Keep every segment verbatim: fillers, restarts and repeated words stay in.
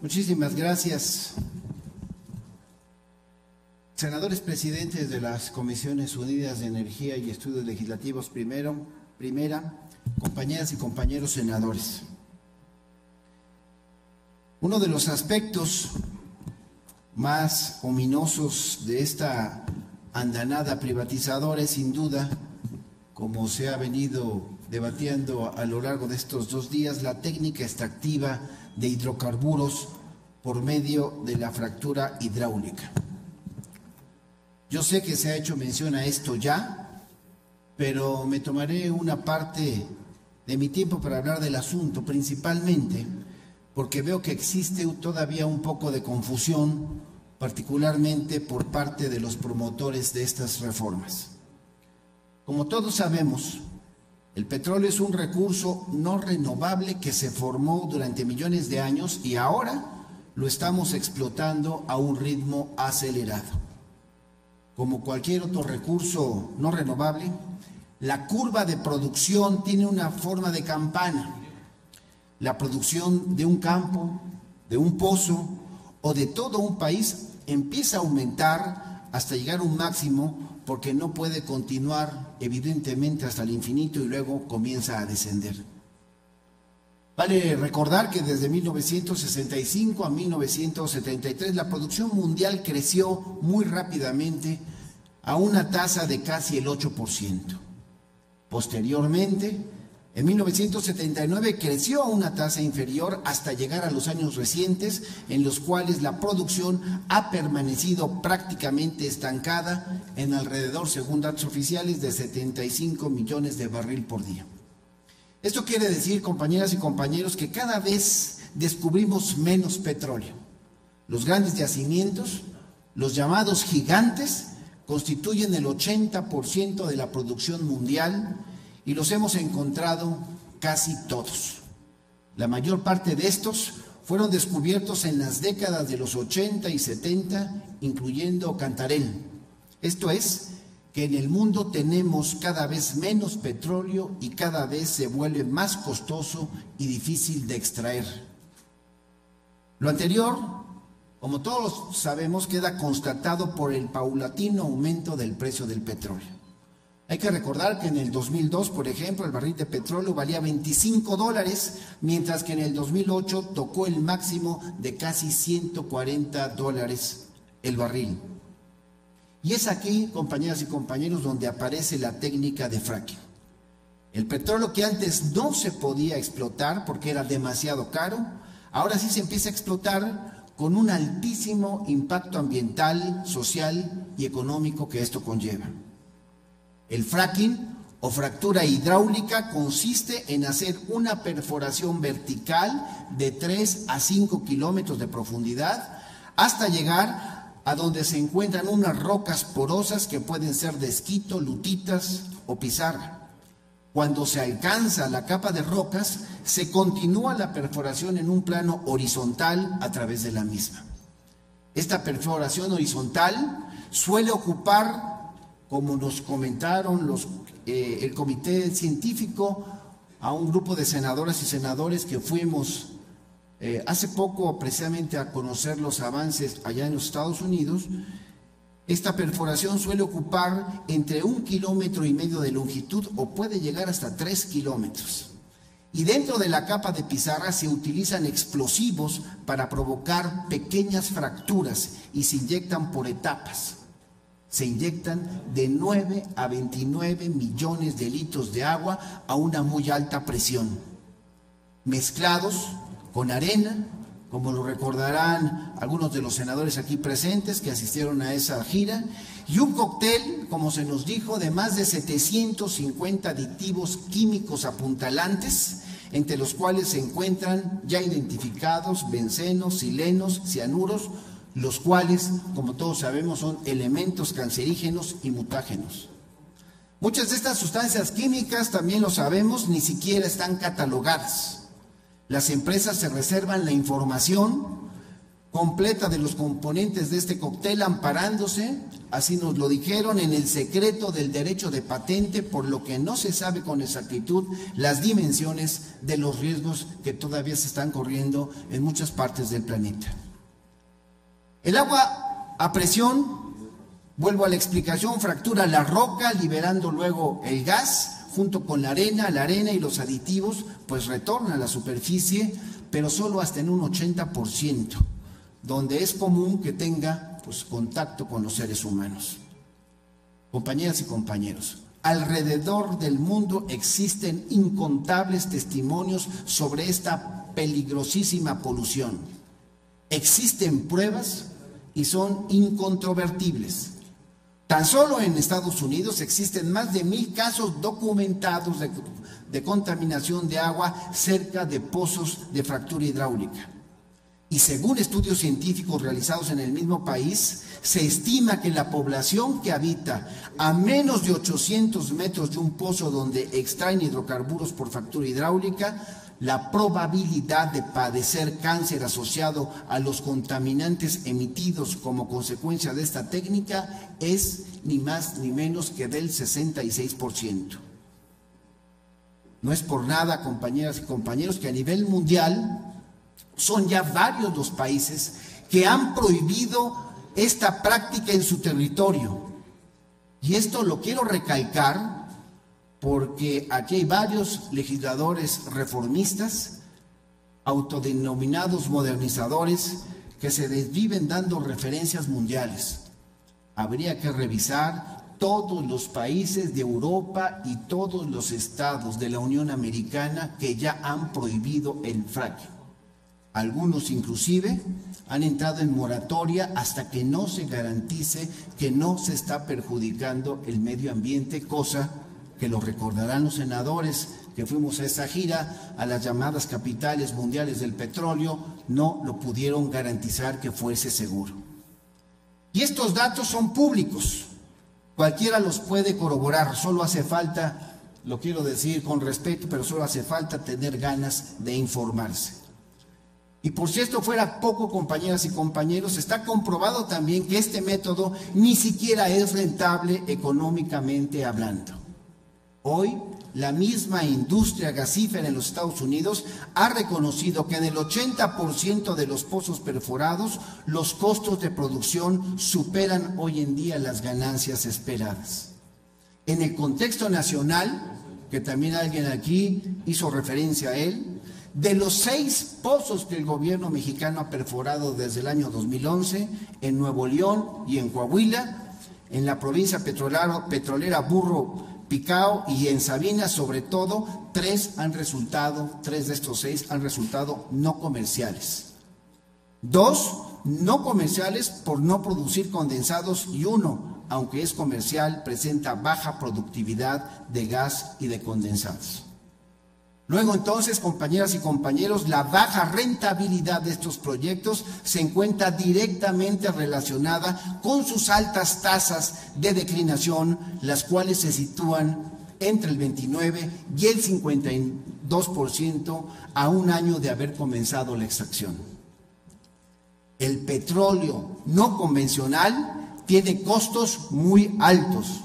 Muchísimas gracias. Senadores presidentes de las Comisiones Unidas de Energía y Estudios Legislativos, primero, primera, compañeras y compañeros senadores. Uno de los aspectos más ominosos de esta andanada privatizadora es, sin duda, como se ha venido debatiendo a lo largo de estos dos días, la técnica extractiva de hidrocarburos por medio de la fractura hidráulica. Yo sé que se ha hecho mención a esto ya, pero me tomaré una parte de mi tiempo para hablar del asunto, principalmente porque veo que existe todavía un poco de confusión, particularmente por parte de los promotores de estas reformas. Como todos sabemos, el petróleo es un recurso no renovable que se formó durante millones de años y ahora lo estamos explotando a un ritmo acelerado. Como cualquier otro recurso no renovable, la curva de producción tiene una forma de campana. La producción de un campo, de un pozo o de todo un país empieza a aumentar hasta llegar a un máximo porque no puede continuar evidentemente hasta el infinito y luego comienza a descender. Vale recordar que desde mil novecientos sesenta y cinco a mil novecientos setenta y tres la producción mundial creció muy rápidamente a una tasa de casi el ocho por ciento. Posteriormente, en mil novecientos setenta y nueve creció a una tasa inferior hasta llegar a los años recientes, en los cuales la producción ha permanecido prácticamente estancada en alrededor, según datos oficiales, de setenta y cinco millones de barril por día. Esto quiere decir, compañeras y compañeros, que cada vez descubrimos menos petróleo. Los grandes yacimientos, los llamados gigantes, constituyen el ochenta por ciento de la producción mundial y los hemos encontrado casi todos. La mayor parte de estos fueron descubiertos en las décadas de los ochenta y setenta, incluyendo Cantarell. Esto es, que en el mundo tenemos cada vez menos petróleo y cada vez se vuelve más costoso y difícil de extraer. Lo anterior, como todos sabemos, queda constatado por el paulatino aumento del precio del petróleo. Hay que recordar que en el dos mil dos, por ejemplo, el barril de petróleo valía veinticinco dólares, mientras que en el dos mil ocho tocó el máximo de casi ciento cuarenta dólares el barril. Y es aquí, compañeras y compañeros, donde aparece la técnica de fracking. El petróleo que antes no se podía explotar porque era demasiado caro, ahora sí se empieza a explotar con un altísimo impacto ambiental, social y económico que esto conlleva. El fracking o fractura hidráulica consiste en hacer una perforación vertical de tres a cinco kilómetros de profundidad hasta llegar a a donde se encuentran unas rocas porosas que pueden ser de esquito, lutitas o pizarra. Cuando se alcanza la capa de rocas, se continúa la perforación en un plano horizontal a través de la misma. Esta perforación horizontal suele ocupar, como nos comentaron los, eh, el comité científico, a un grupo de senadoras y senadores que fuimos Eh, hace poco precisamente a conocer los avances allá en los Estados Unidos. Esta perforación suele ocupar entre un kilómetro y medio de longitud o puede llegar hasta tres kilómetros. Y dentro de la capa de pizarra se utilizan explosivos para provocar pequeñas fracturas y se inyectan por etapas. Se inyectan de nueve a veintinueve millones de litros de agua a una muy alta presión, mezclados con arena, como lo recordarán algunos de los senadores aquí presentes que asistieron a esa gira, y un cóctel, como se nos dijo, de más de setecientos cincuenta aditivos químicos apuntalantes, entre los cuales se encuentran ya identificados bencenos, silenos, cianuros, los cuales, como todos sabemos, son elementos cancerígenos y mutágenos. Muchas de estas sustancias químicas, también lo sabemos, ni siquiera están catalogadas. Las empresas se reservan la información completa de los componentes de este cóctel, amparándose, así nos lo dijeron, en el secreto del derecho de patente, por lo que no se sabe con exactitud las dimensiones de los riesgos que todavía se están corriendo en muchas partes del planeta. El agua a presión, vuelvo a la explicación, fractura la roca, liberando luego el gas, junto con la arena, la arena y los aditivos, pues retorna a la superficie, pero solo hasta en un ochenta por ciento, donde es común que tenga pues, contacto con los seres humanos. Compañeras y compañeros, alrededor del mundo existen incontables testimonios sobre esta peligrosísima polución. Existen pruebas y son incontrovertibles. Tan solo en Estados Unidos existen más de mil casos documentados de, de contaminación de agua cerca de pozos de fractura hidráulica. Y según estudios científicos realizados en el mismo país, se estima que la población que habita a menos de ochocientos metros de un pozo donde extraen hidrocarburos por fractura hidráulica, la probabilidad de padecer cáncer asociado a los contaminantes emitidos como consecuencia de esta técnica es ni más ni menos que del sesenta y seis por ciento. No es por nada, compañeras y compañeros, que a nivel mundial son ya varios los países que han prohibido esta práctica en su territorio. Y esto lo quiero recalcar, porque aquí hay varios legisladores reformistas, autodenominados modernizadores, que se desviven dando referencias mundiales. Habría que revisar todos los países de Europa y todos los estados de la Unión Americana que ya han prohibido el fracking. Algunos inclusive han entrado en moratoria hasta que no se garantice que no se está perjudicando el medio ambiente, cosa que lo recordarán los senadores que fuimos a esta gira a las llamadas capitales mundiales del petróleo, no lo pudieron garantizar que fuese seguro. Y estos datos son públicos, cualquiera los puede corroborar, solo hace falta, lo quiero decir con respeto, pero solo hace falta tener ganas de informarse. Y por si esto fuera poco, compañeras y compañeros, está comprobado también que este método ni siquiera es rentable económicamente hablando. Hoy, la misma industria gasífera en los Estados Unidos ha reconocido que en el ochenta por ciento de los pozos perforados, los costos de producción superan hoy en día las ganancias esperadas. En el contexto nacional, que también alguien aquí hizo referencia a él, de los seis pozos que el gobierno mexicano ha perforado desde el año dos mil once, en Nuevo León y en Coahuila, en la provincia petrolera Burro Picao y en Sabina, sobre todo, tres han resultado, tres de estos seis han resultado no comerciales. Dos no comerciales por no producir condensados y uno, aunque es comercial, presenta baja productividad de gas y de condensados. Luego entonces, compañeras y compañeros, la baja rentabilidad de estos proyectos se encuentra directamente relacionada con sus altas tasas de declinación, las cuales se sitúan entre el veintinueve y el cincuenta y dos por ciento a un año de haber comenzado la extracción. El petróleo no convencional tiene costos muy altos,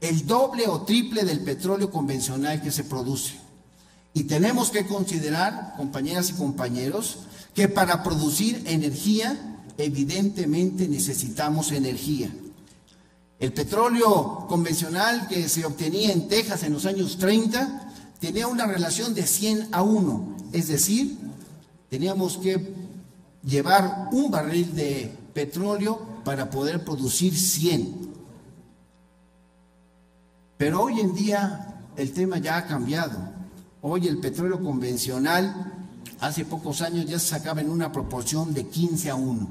el doble o triple del petróleo convencional que se produce. Y tenemos que considerar, compañeras y compañeros, que para producir energía, evidentemente necesitamos energía. El petróleo convencional que se obtenía en Texas en los años treinta tenía una relación de cien a uno, es decir, teníamos que llevar un barril de petróleo para poder producir cien. Pero hoy en día el tema ya ha cambiado. Hoy el petróleo convencional, hace pocos años, ya se sacaba en una proporción de quince a uno.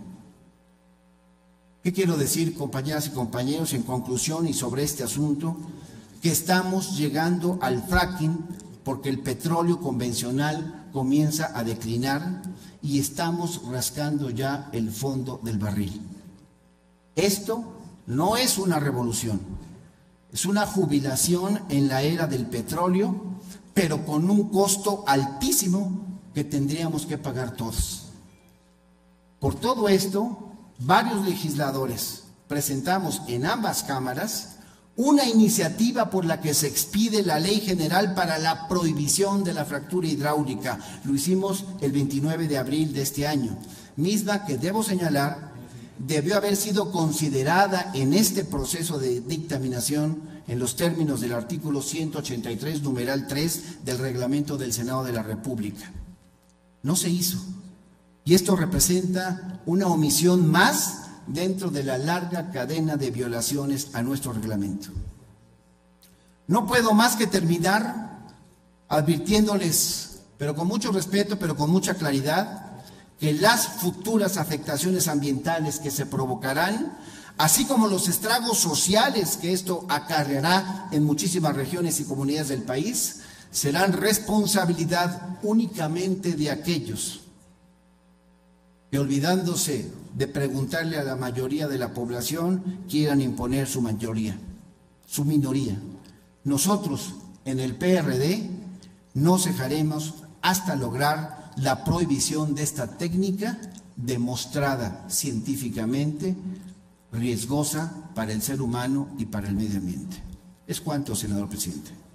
¿Qué quiero decir, compañeras y compañeros, en conclusión y sobre este asunto? Que estamos llegando al fracking porque el petróleo convencional comienza a declinar y estamos rascando ya el fondo del barril. Esto no es una revolución, es una jubilación en la era del petróleo, pero con un costo altísimo que tendríamos que pagar todos. Por todo esto, varios legisladores presentamos en ambas cámaras una iniciativa por la que se expide la Ley General para la Prohibición de la Fractura Hidráulica. Lo hicimos el veintinueve de abril de este año, misma que, debo señalar, debió haber sido considerada en este proceso de dictaminación en los términos del artículo ciento ochenta y tres, numeral tres del reglamento del Senado de la República. No se hizo. Y esto representa una omisión más dentro de la larga cadena de violaciones a nuestro reglamento. No puedo más que terminar advirtiéndoles, pero con mucho respeto, pero con mucha claridad, que las futuras afectaciones ambientales que se provocarán, así como los estragos sociales que esto acarreará en muchísimas regiones y comunidades del país, serán responsabilidad únicamente de aquellos que, olvidándose de preguntarle a la mayoría de la población, quieran imponer su mayoría, su minoría. Nosotros, en el P R D, no cejaremos hasta lograr la prohibición de esta técnica demostrada científicamente riesgosa para el ser humano y para el medio ambiente. Es cuanto, senador presidente.